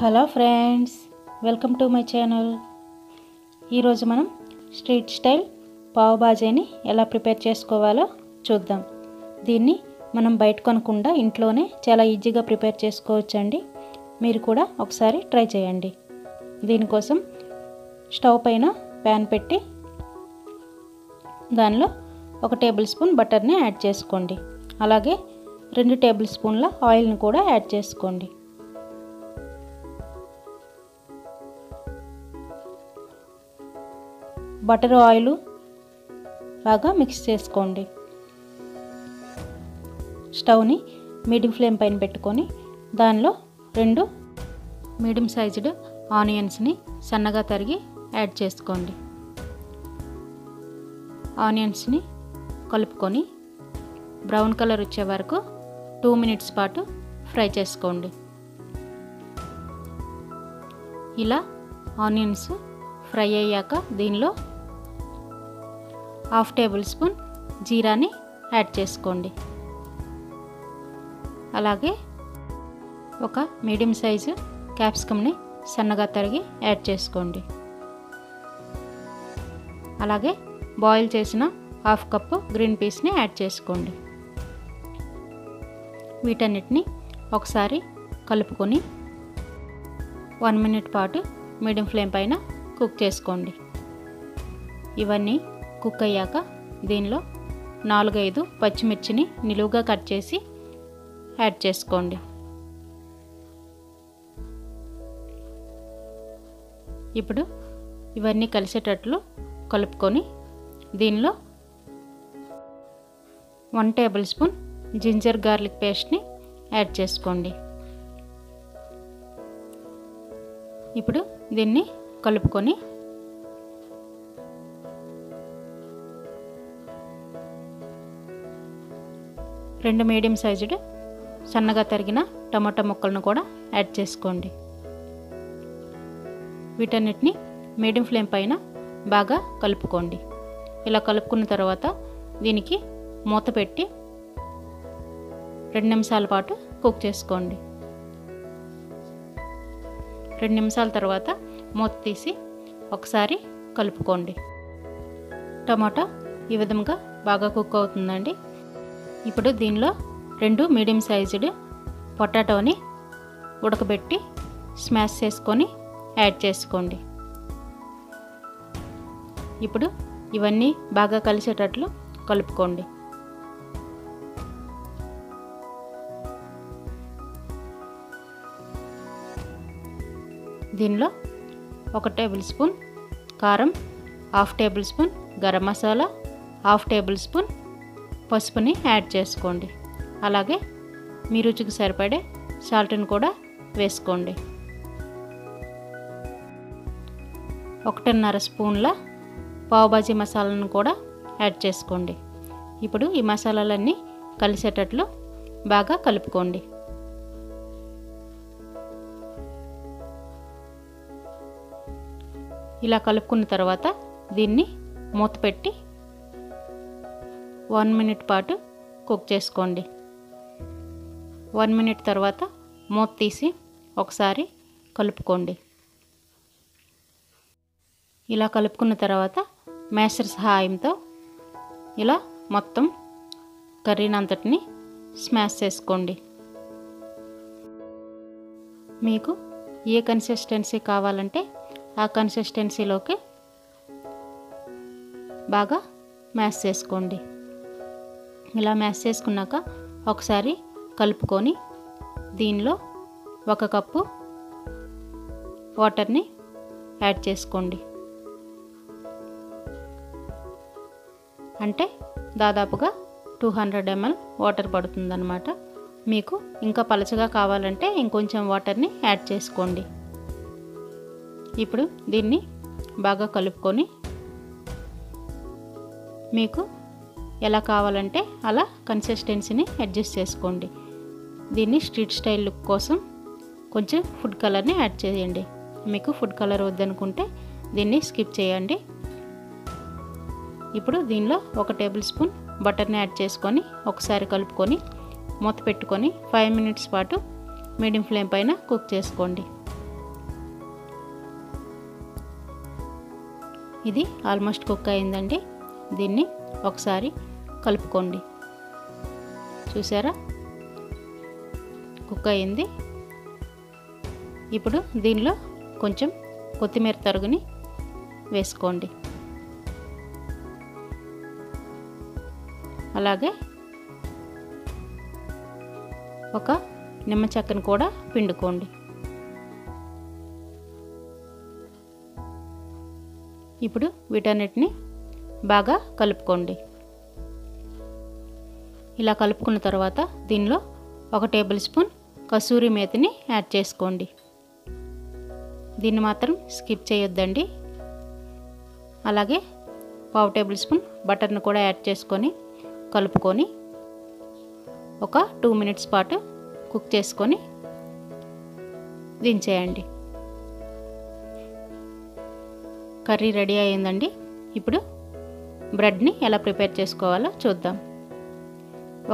Hello friends, welcome to my channel. ఈరోజు మనం street style pav భాజీని ఎలా ప్రిపేర్ చేసుకోవాలో చూద్దాం. దీన్ని మనం బయట కొనకుండా ఇంట్లోనే చాలా ఈజీగా ప్రిపేర్ చేసుకోవచ్చండి. మీరు కూడా ఒకసారి ట్రై చేయండి. దీనికోసం స్టవ్ పైన ప్యాన్ పెట్టి దానిలో 1 టేబుల్ స్పూన్ బటర్ని యాడ్ చేసుకోండి. అలాగే 2 టేబుల్ స్పూన్ల ఆయిల్ని కూడా యాడ్ చేసుకోండి. బటర్ ఆయిల్ బాగా మిక్స్ చేసుకోండి. స్టవ్ని మీడియం ఫ్లేమ్ పైన పెట్టుకొని దానిలో 2 మీడియం సైజుడ్ ఆనియన్స్ని సన్నగా తరిగి యాడ్ చేసుకోండి. ఆనియన్స్ని కలుపుకొని బ్రౌన్ కలర్ వచ్చే వరకు 2 మినిట్స్ పాటు ఫ్రై చేసుకోండి. ఇలా ఆనియన్స్ ఫ్రై అయ్యాక దీనిలో 1/2 టేబుల్ స్పూన్ జీరాని యాడ్ చేసుకోండి. అలాగే 1 మీడియం సైజు క్యాప్సికమ్ని సన్నగా తరిగి యాడ్ చేసుకోండి. అలాగే బాయిల్ చేసిన 1/2 కప్పు గ్రీన్ పీస్ని యాడ్ చేసుకోండి. వీటన్నిటిని ఒకసారి కలుపుకొని 1 మినిట్ పాటు మీడియం ఫ్లేమ్ పైన కుక్ చేసుకోండి. ఇవన్నీ కుక్ అయ్యాక దీనిలో 4-5 పచ్చిమిర్చిని నిలువుగా కట్ చేసి యాడ్ చేసుకోండి. ఇప్పుడు ఇవన్నీ కలిసేటట్లు కలుపుకొని దీనిలో 1 టేబుల్ స్పూన్ జింజర్ గార్లిక్ పేస్ట్ని యాడ్ చేసుకోండి. ఇప్పుడు దీన్ని కలుపుకొని రెండు మీడియం సైజుడ్ సన్నగా తరిగిన టమాటా ముక్కలను కూడా యాడ్ చేసుకోండి. వీటన్నిటిని మీడియం ఫ్లేమ్ పైన బాగా కలుపుకోండి. ఇలా కలుపుకున్న తర్వాత దీనికి మూత పెట్టి 2 నిమిషాల పాటు కుక్ చేసుకోండి. 2 నిమిషాల తర్వాత మూత తీసి ఒకసారి కలుపుకోండి. టమాటా ఈ విధంగా బాగా కుక్ అవుతుందండి. ఇప్పుడు దీనిలో 2 మీడియం సైజుడ్ పొటాటోని ఉడకబెట్టి స్మాష్ చేసుకొని యాడ్ చేసుకోండి. ఇప్పుడు ఇవన్నీ బాగా కలిసేటట్లు కలుపుకోండి. దీనిలో 1 టేబుల్ స్పూన్ కారం, 1/2 tablespoon garam masala, 1/2 tablespoon పసుపుని యాడ్ చేసుకోండి. అలాగే మీ రుచికి సరిపడే సాల్ట్ని కూడా వేసుకోండి. 1.5 స్పూన్ల పావ్ భాజీ మసాలాను కూడా యాడ్ చేసుకోండి. ఇప్పుడు ఈ మసాలాలన్నీ కలిసేటట్లు బాగా కలుపుకోండి. ఇలా కలుపుకున్న తర్వాత దీన్ని మూత పెట్టి 1 మినిట్ పాటు కుక్ చేసుకోండి. 1 మినిట్ తర్వాత మూత తీసి ఒకసారి కలుపుకోండి. ఇలా కలుపుకున్న తర్వాత మ్యాషర్ సహాయంతో ఇలా మొత్తం కర్రీనంతటిని స్మాష్ చేసుకోండి. మీకు ఏ కన్సిస్టెన్సీ కావాలంటే ఆ కన్సిస్టెన్సీలోకి బాగా మ్యాష్ చేసుకోండి. ఇలా మ్యాష్ చేసుకున్నాక ఒకసారి కలుపుకొని దీనిలో 1 కప్పు వాటర్ని యాడ్ చేసుకోండి. అంటే దాదాపుగా 200 ml వాటర్ పడుతుందన్నమాట. మీకు ఇంకా పలచగా కావాలంటే ఇంకొంచెం వాటర్ని యాడ్ చేసుకోండి. ఇప్పుడు దీన్ని బాగా కలుపుకొని మీకు ఎలా కావాలంటే అలా కన్సిస్టెన్సీని అడ్జస్ట్ చేసుకోండి. దీన్ని స్ట్రీట్ స్టైల్ లుక్ కోసం కొంచెం ఫుడ్ కలర్ని యాడ్ చేయండి. మీకు ఫుడ్ కలర్ వద్దనుకుంటే దీన్ని స్కిప్ చేయండి. ఇప్పుడు దీనిలో 1 టేబుల్ స్పూన్ బటర్ని యాడ్ చేసుకొని ఒకసారి కలుపుకొని మూత పెట్టుకొని 5 మినిట్స్ పాటు మీడియం ఫ్లేమ్ పైన కుక్ చేసుకోండి. ఇది ఆల్మోస్ట్ కుక్ అయ్యిందండి. దీన్ని ఒకసారి కలుపుకోండి. చూసారా కుక్ అయ్యింది. ఇప్పుడు దీనిలో కొంచెం కొత్తిమీర తరుగుని వేసుకోండి. అలాగే ఒక నిమ్మ చెక్కను కూడా పిండుకోండి. ఇప్పుడు వీటన్నిటిని బాగా కలుపుకోండి. ఇలా కలుపుకున్న తర్వాత దీనిలో 1 టేబుల్ స్పూన్ కసూరి మేతిని యాడ్ చేసుకోండి. దీన్ని మాత్రం స్కిప్ చేయొద్దండి. అలాగే 1/2 టేబుల్ స్పూన్ బటర్ను కూడా యాడ్ చేసుకొని కలుపుకొని ఒక 2 మినిట్స్ పాటు కుక్ చేసుకొని దించేయండి. కర్రీ రెడీ అయ్యిందండి. ఇప్పుడు బ్రెడ్ని ఎలా ప్రిపేర్ చేసుకోవాలో చూద్దాం.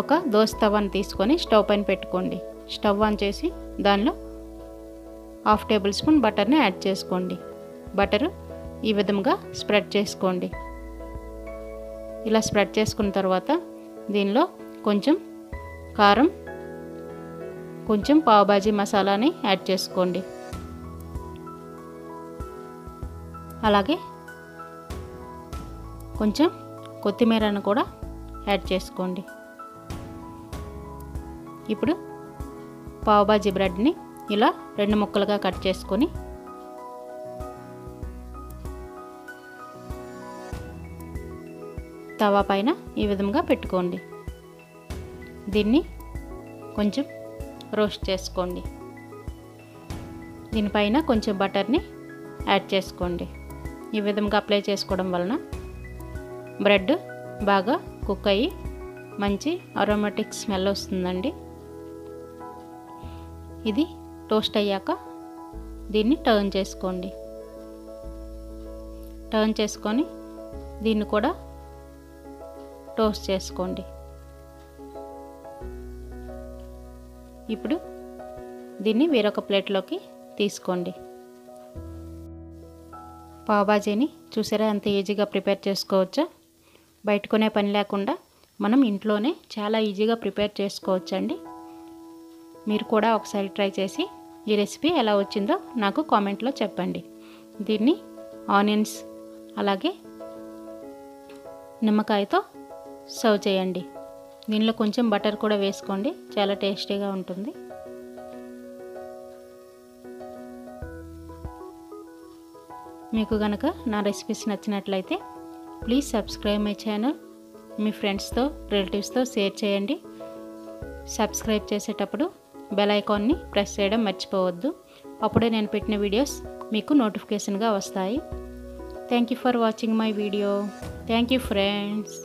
ఒక దోశ తవాను తీసుకొని స్టవ్ పైన పెట్టుకోండి. స్టవ్ ఆన్ చేసి దానిలో 1/2 టేబుల్ స్పూన్ బటర్ని యాడ్ చేసుకోండి. బటరు ఈ విధంగా స్ప్రెడ్ చేసుకోండి. ఇలా స్ప్రెడ్ చేసుకున్న తర్వాత దీనిలో కొంచెం కారం, కొంచెం పావ్ భాజీ మసాలాని యాడ్ చేసుకోండి. అలాగే కొంచెం కొత్తిమీరను కూడా యాడ్ చేసుకోండి. ఇప్పుడు పావ్ భాజీ బ్రెడ్ని ఇలా 2 ముక్కలుగా కట్ చేసుకొని తవా పైన ఈ విధంగా పెట్టుకోండి. దీన్ని కొంచెం రోస్ట్ చేసుకోండి. దీనిపైన కొంచెం బటర్ని యాడ్ చేసుకోండి. ఈ విధంగా అప్లై చేసుకోవడం వలన బ్రెడ్ బాగా కుక్ అయ్యి మంచి అరోమాటిక్ స్మెల్ వస్తుందండి. ఇది టోస్ట్ అయ్యాక దీన్ని టర్న్ చేసుకోండి. టర్న్ చేసుకొని దీన్ని కూడా టోస్ట్ చేసుకోండి. ఇప్పుడు దీన్ని వేరొక ప్లేట్లోకి తీసుకోండి. పావ్ భాజీని చూసారా ఎంత ఈజీగా ప్రిపేర్ చేసుకోవచ్చా? బయట కొనే పని లేకుండా మనం ఇంట్లోనే చాలా ఈజీగా ప్రిపేర్ చేసుకోవచ్చండి. మీరు కూడా ఒకసారి ట్రై చేసి ఈ రెసిపీ ఎలా వచ్చిందో నాకు కామెంట్లో చెప్పండి. దీన్ని ఆనియన్స్ అలాగే నిమ్మకాయతో సర్వ్ చేయండి. దీనిలో కొంచెం బటర్ కూడా వేసుకోండి. చాలా టేస్టీగా ఉంటుంది. మీకు కనుక నా రెసిపీస్ నచ్చినట్లయితే ప్లీజ్ సబ్స్క్రైబ్ మై ఛానల్. మీ ఫ్రెండ్స్తో రిలేటివ్స్తో షేర్ చేయండి. సబ్స్క్రైబ్ చేసేటప్పుడు బెల్ ఐకాన్ని ప్రెస్ చేయడం మర్చిపోవద్దు. అప్పుడే నేను పెట్టిన వీడియోస్ మీకు నోటిఫికేషన్గా వస్తాయి. Thank you for watching my video. Thank you friends.